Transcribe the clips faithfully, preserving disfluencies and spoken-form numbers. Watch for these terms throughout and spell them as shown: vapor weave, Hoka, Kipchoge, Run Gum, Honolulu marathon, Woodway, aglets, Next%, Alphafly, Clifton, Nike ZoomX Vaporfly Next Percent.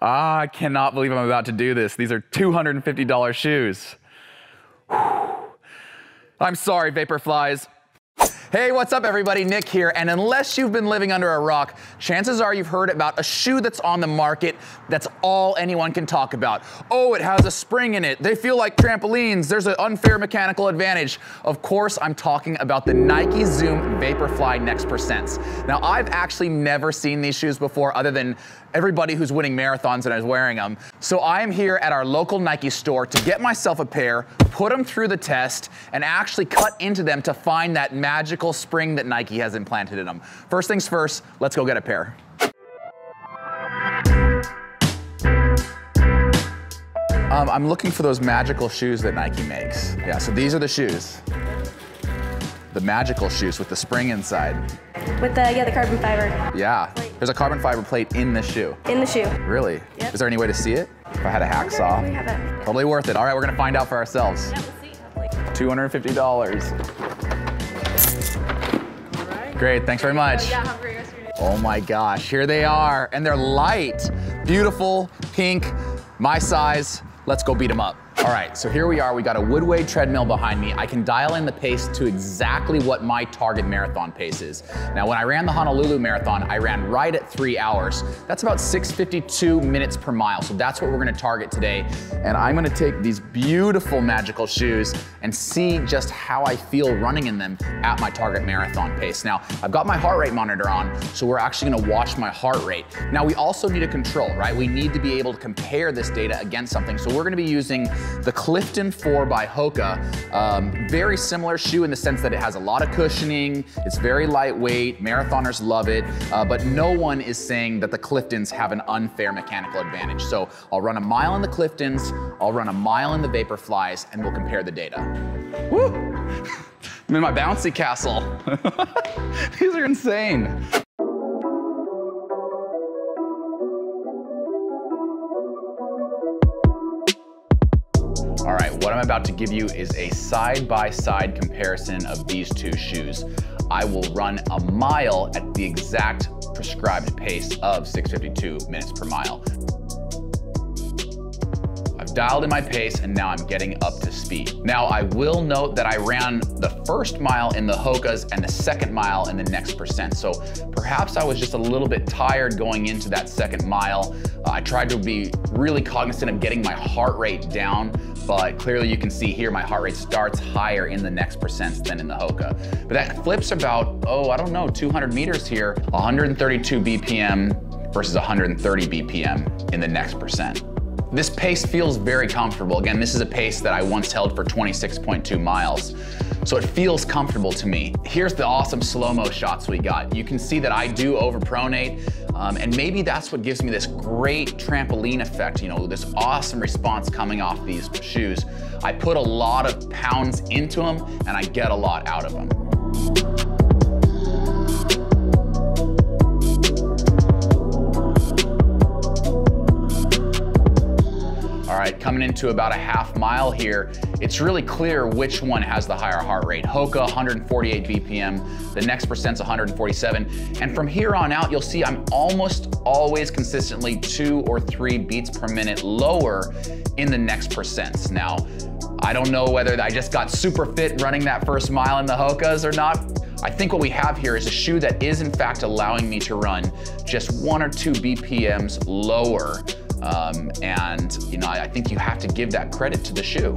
Ah, I cannot believe I'm about to do this. These are two hundred fifty dollar shoes. Whew. I'm sorry, Vaporflies. Hey, what's up everybody? Nick here, and unless you've been living under a rock, chances are you've heard about a shoe that's on the market that's all anyone can talk about. Oh, it has a spring in it. They feel like trampolines. There's an unfair mechanical advantage. Of course, I'm talking about the Nike Zoom Vaporfly Next Percent. Now, I've actually never seen these shoes before other than everybody who's winning marathons and is wearing them. So I am here at our local Nike store to get myself a pair, put them through the test, and actually cut into them to find that magical spring that Nike has implanted in them. First things first, let's go get a pair. Um, I'm looking for those magical shoes that Nike makes. Yeah, so these are the shoes. The magical shoes with the spring inside. With the, yeah, the carbon fiber. Yeah, plate. There's a carbon fiber plate in the shoe. In the shoe. Really? Yep. Is there any way to see it? If I had a hacksaw. We have it. Totally worth it. All right, we're gonna find out for ourselves. Yeah, we'll see. two hundred fifty dollars. All right. Great, thanks very much. Oh, yeah, have a great rest of your day. Oh my gosh, here they are. And they're light, beautiful, pink, my size. Let's go beat them up. All right, so here we are. We got a Woodway treadmill behind me. I can dial in the pace to exactly what my target marathon pace is. Now, when I ran the Honolulu marathon, I ran right at three hours. That's about six fifty-two minutes per mile. So that's what we're gonna target today. And I'm gonna take these beautiful magical shoes and see just how I feel running in them at my target marathon pace. Now, I've got my heart rate monitor on, so we're actually gonna watch my heart rate. Now, we also need a control, right? We need to be able to compare this data against something. So we're gonna be using the Clifton four by Hoka, um, very similar shoe in the sense that it has a lot of cushioning, it's very lightweight, marathoners love it, uh, but no one is saying that the Cliftons have an unfair mechanical advantage. So I'll run a mile in the Cliftons, I'll run a mile in the Vaporflies, and we'll compare the data. Woo! I'm in my bouncy castle. These are insane. All right, what I'm about to give you is a side-by-side comparison of these two shoes. I will run a mile at the exact prescribed pace of six fifty-two minutes per mile. I've dialed in my pace and now I'm getting up to speed. Now I will note that I ran the first mile in the Hokas and the second mile in the Next Percent. So perhaps I was just a little bit tired going into that second mile. Uh, I tried to be really cognizant of getting my heart rate down, but clearly you can see here my heart rate starts higher in the Next Percent than in the Hoka. But that flips about, oh, I don't know, two hundred meters here, one hundred thirty-two B P M versus one hundred thirty B P M in the Next Percent. This pace feels very comfortable. Again, this is a pace that I once held for twenty-six point two miles. So it feels comfortable to me. Here's the awesome slow-mo shots we got. You can see that I do overpronate, um, and maybe that's what gives me this great trampoline effect, you know, this awesome response coming off these shoes. I put a lot of pounds into them and I get a lot out of them. All right, coming into about a half mile here, it's really clear which one has the higher heart rate. Hoka, one hundred forty-eight B P M, the Next Percent's one hundred forty-seven. And from here on out, you'll see I'm almost always consistently two or three beats per minute lower in the Next Percent's. Now, I don't know whether I just got super fit running that first mile in the Hokas or not. I think what we have here is a shoe that is in fact allowing me to run just one or two B P Ms lower. Um, and you know, I, I think you have to give that credit to the shoe.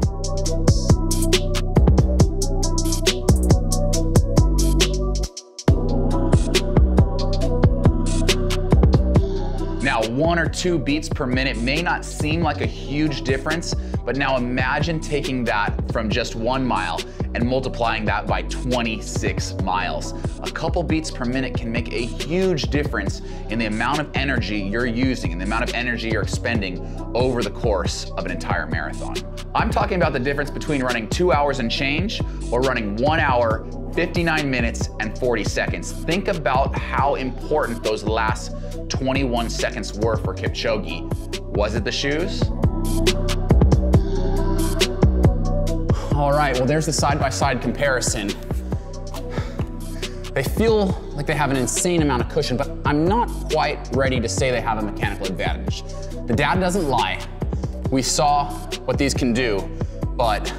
Now, one or two beats per minute may not seem like a huge difference, but now imagine taking that from just one mile and multiplying that by twenty-six miles. A couple beats per minute can make a huge difference in the amount of energy you're using and the amount of energy you're expending over the course of an entire marathon. I'm talking about the difference between running two hours and change or running one hour, fifty-nine minutes and forty seconds. Think about how important those last twenty-one seconds were for Kipchoge. Was it the shoes? All right, well, there's the side-by-side comparison. They feel like they have an insane amount of cushion, but I'm not quite ready to say they have a mechanical advantage. The data doesn't lie. We saw what these can do, but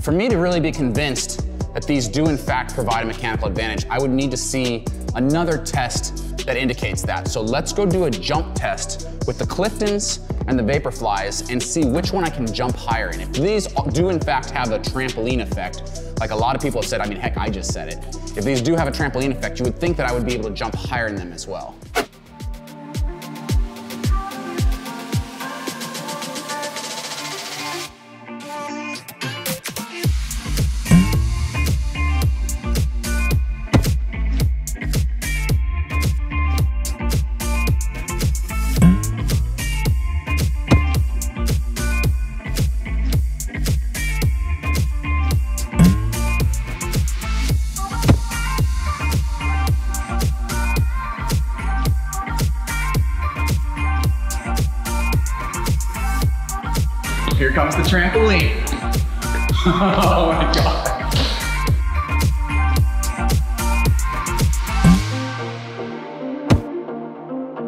for me to really be convinced that these do in fact provide a mechanical advantage, I would need to see another test that indicates that. So let's go do a jump test with the Cliftons and the Vaporflies and see which one I can jump higher in. If these do in fact have the trampoline effect, like a lot of people have said, I mean, heck, I just said it. If these do have a trampoline effect, you would think that I would be able to jump higher in them as well. Here comes the trampoline. Oh my God.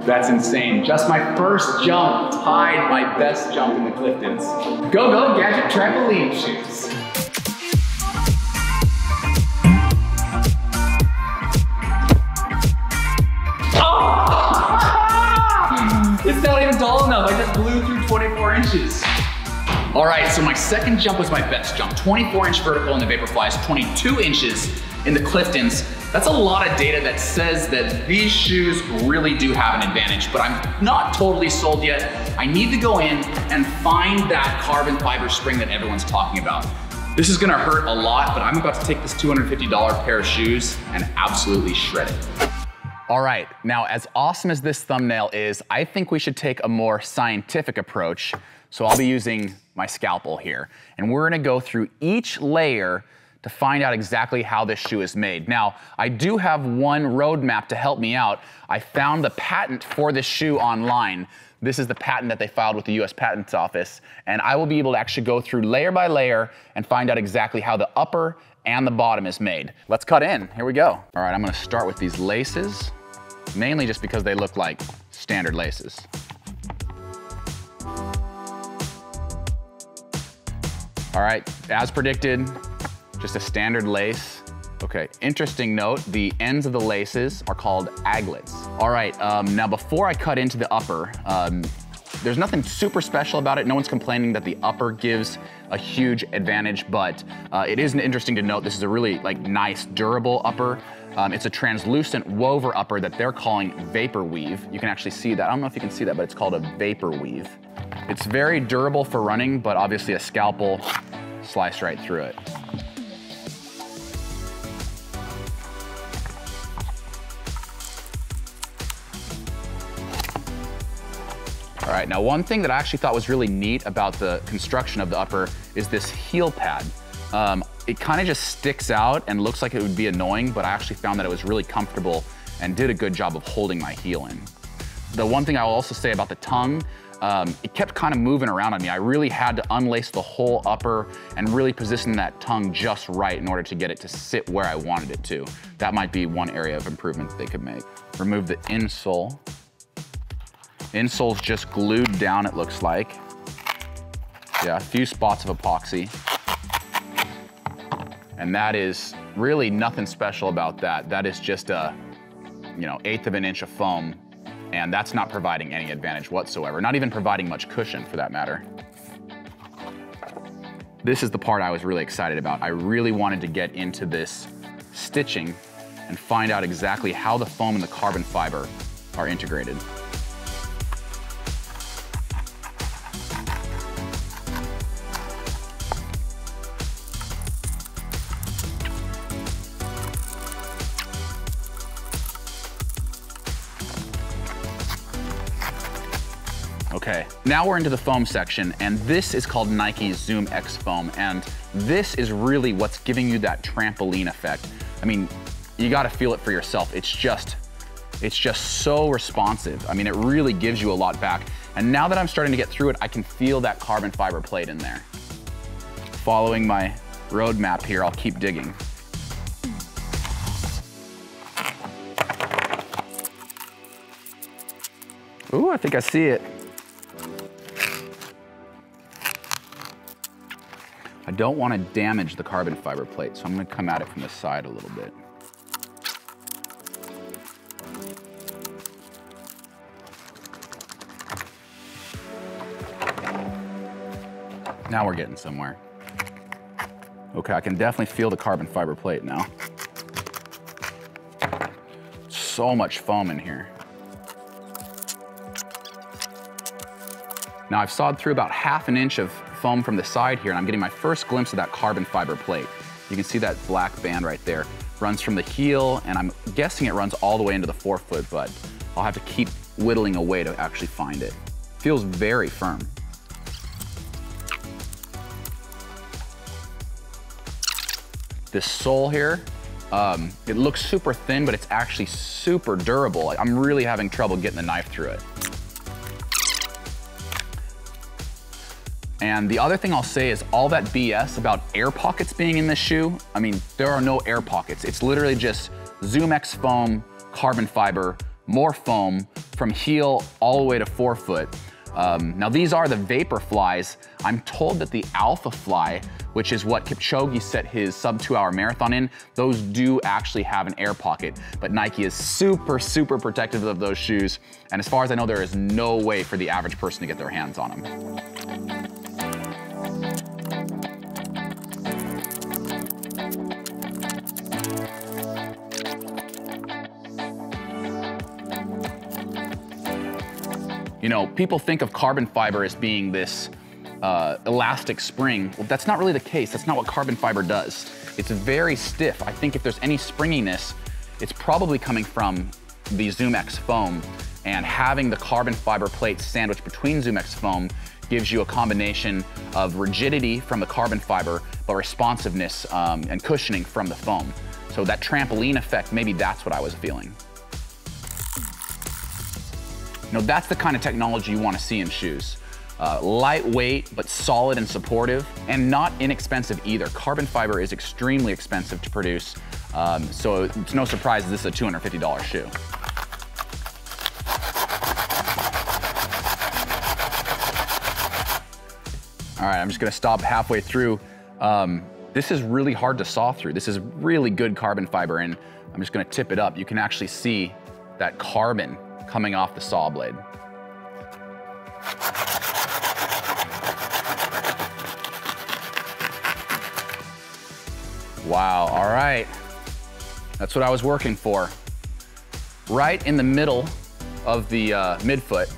That's insane. Just my first jump tied my best jump in the Cliftons. Go, go, gadget trampoline shoes. Oh! It's not even tall enough. I just blew through twenty-four inches. All right, so my second jump was my best jump. twenty-four inch vertical in the Vaporflies, twenty-two inches in the Cliftons. That's a lot of data that says that these shoes really do have an advantage, but I'm not totally sold yet. I need to go in and find that carbon fiber spring that everyone's talking about. This is gonna hurt a lot, but I'm about to take this two hundred fifty dollar pair of shoes and absolutely shred it. All right, now as awesome as this thumbnail is, I think we should take a more scientific approach. So I'll be using my scalpel here. And we're gonna go through each layer to find out exactly how this shoe is made. Now, I do have one roadmap to help me out. I found the patent for this shoe online. This is the patent that they filed with the U S Patents Office. And I will be able to actually go through layer by layer and find out exactly how the upper and the bottom is made. Let's cut in, here we go. All right, I'm gonna start with these laces, mainly just because they look like standard laces. All right, as predicted, just a standard lace. Okay, interesting note, the ends of the laces are called aglets. All right, um, now before I cut into the upper, um, there's nothing super special about it. No one's complaining that the upper gives a huge advantage, but uh, it is interesting to note this is a really like nice, durable upper. Um, it's a translucent woven upper that they're calling vapor weave. You can actually see that. I don't know if you can see that, but it's called a vapor weave. It's very durable for running, but obviously a scalpel sliced right through it. All right, now one thing that I actually thought was really neat about the construction of the upper is this heel pad. Um, It kind of just sticks out and looks like it would be annoying, but I actually found that it was really comfortable and did a good job of holding my heel in. The one thing I'll also say about the tongue, um, it kept kind of moving around on me. I really had to unlace the whole upper and really position that tongue just right in order to get it to sit where I wanted it to. That might be one area of improvement they could make. Remove the insole. Insole's just glued down, it looks like. Yeah, a few spots of epoxy. And that is really nothing special about that. That is just a, you know, eighth of an inch of foam, and that's not providing any advantage whatsoever, not even providing much cushion for that matter. This is the part I was really excited about. I really wanted to get into this stitching and find out exactly how the foam and the carbon fiber are integrated. Okay, now we're into the foam section, and this is called Nike ZoomX Foam, and this is really what's giving you that trampoline effect. I mean, you gotta feel it for yourself. It's just, it's just so responsive. I mean, it really gives you a lot back. And now that I'm starting to get through it, I can feel that carbon fiber plate in there. Following my roadmap here, I'll keep digging. Ooh, I think I see it. I don't want to damage the carbon fiber plate, so I'm going to come at it from the side a little bit. Now we're getting somewhere. Okay, I can definitely feel the carbon fiber plate now. So much foam in here. Now I've sawed through about half an inch of foam from the side here, and I'm getting my first glimpse of that carbon fiber plate. You can see that black band right there. Runs from the heel, and I'm guessing it runs all the way into the forefoot, but I'll have to keep whittling away to actually find it. Feels very firm. This sole here, um, it looks super thin, but it's actually super durable. Like, I'm really having trouble getting the knife through it. And the other thing I'll say is all that B S about air pockets being in this shoe, I mean, there are no air pockets. It's literally just ZoomX foam, carbon fiber, more foam from heel all the way to forefoot. Um, now these are the Vaporflies. I'm told that the Alpha Fly, which is what Kipchoge set his sub two hour marathon in, those do actually have an air pocket, but Nike is super, super protective of those shoes. And as far as I know, there is no way for the average person to get their hands on them. You know, people think of carbon fiber as being this uh, elastic spring. Well, that's not really the case. That's not what carbon fiber does. It's very stiff. I think if there's any springiness, it's probably coming from the ZoomX foam, and having the carbon fiber plate sandwiched between ZoomX foam gives you a combination of rigidity from the carbon fiber, but responsiveness um, and cushioning from the foam. So that trampoline effect, maybe that's what I was feeling. You know, that's the kind of technology you want to see in shoes. Uh, lightweight, but solid and supportive, and not inexpensive either. Carbon fiber is extremely expensive to produce, um, so it's no surprise this is a two hundred fifty dollar shoe. All right, I'm just gonna stop halfway through. Um, this is really hard to saw through. This is really good carbon fiber, and I'm just gonna tip it up. You can actually see that carbon coming off the saw blade. Wow, all right. That's what I was working for. Right in the middle of the uh, midfoot,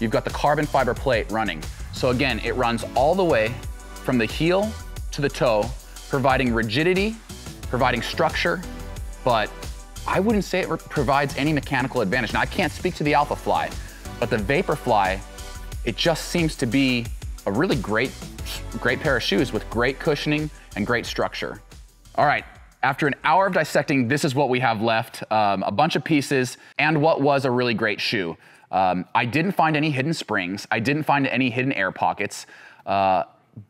you've got the carbon fiber plate running. So again, it runs all the way from the heel to the toe, providing rigidity, providing structure, but I wouldn't say it provides any mechanical advantage. Now, I can't speak to the Alpha Fly, but the Vaporfly, it just seems to be a really great, great pair of shoes with great cushioning and great structure. All right, after an hour of dissecting, this is what we have left. Um, a bunch of pieces and what was a really great shoe. Um, I didn't find any hidden springs. I didn't find any hidden air pockets. Uh,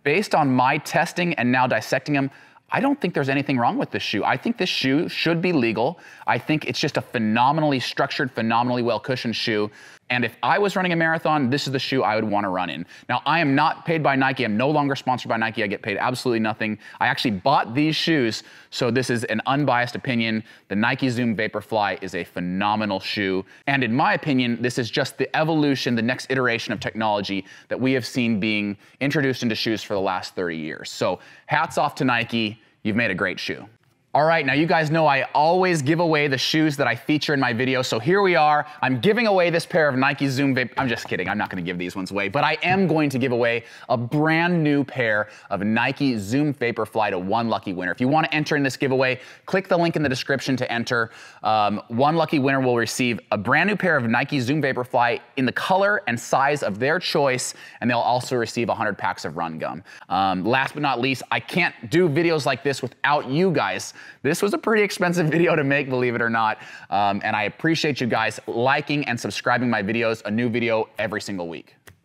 based on my testing and now dissecting them, I don't think there's anything wrong with this shoe. I think this shoe should be legal. I think it's just a phenomenally structured, phenomenally well-cushioned shoe. And if I was running a marathon, this is the shoe I would want to run in. Now, I am not paid by Nike. I'm no longer sponsored by Nike. I get paid absolutely nothing. I actually bought these shoes, so this is an unbiased opinion. The Nike Zoom Vaporfly is a phenomenal shoe. And in my opinion, this is just the evolution, the next iteration of technology that we have seen being introduced into shoes for the last thirty years. So hats off to Nike. You've made a great shoe. All right, now you guys know I always give away the shoes that I feature in my video, so here we are. I'm giving away this pair of Nike Zoom Vape. I'm just kidding, I'm not gonna give these ones away, but I am going to give away a brand new pair of Nike Zoom Vaporfly to one lucky winner. If you wanna enter in this giveaway, click the link in the description to enter. Um, one lucky winner will receive a brand new pair of Nike Zoom Vaporfly in the color and size of their choice, and they'll also receive one hundred packs of Run Gum. Um, last but not least, I can't do videos like this without you guys. This was a pretty expensive video to make, believe it or not, um, and I appreciate you guys liking and subscribing my videos, a new video every single week.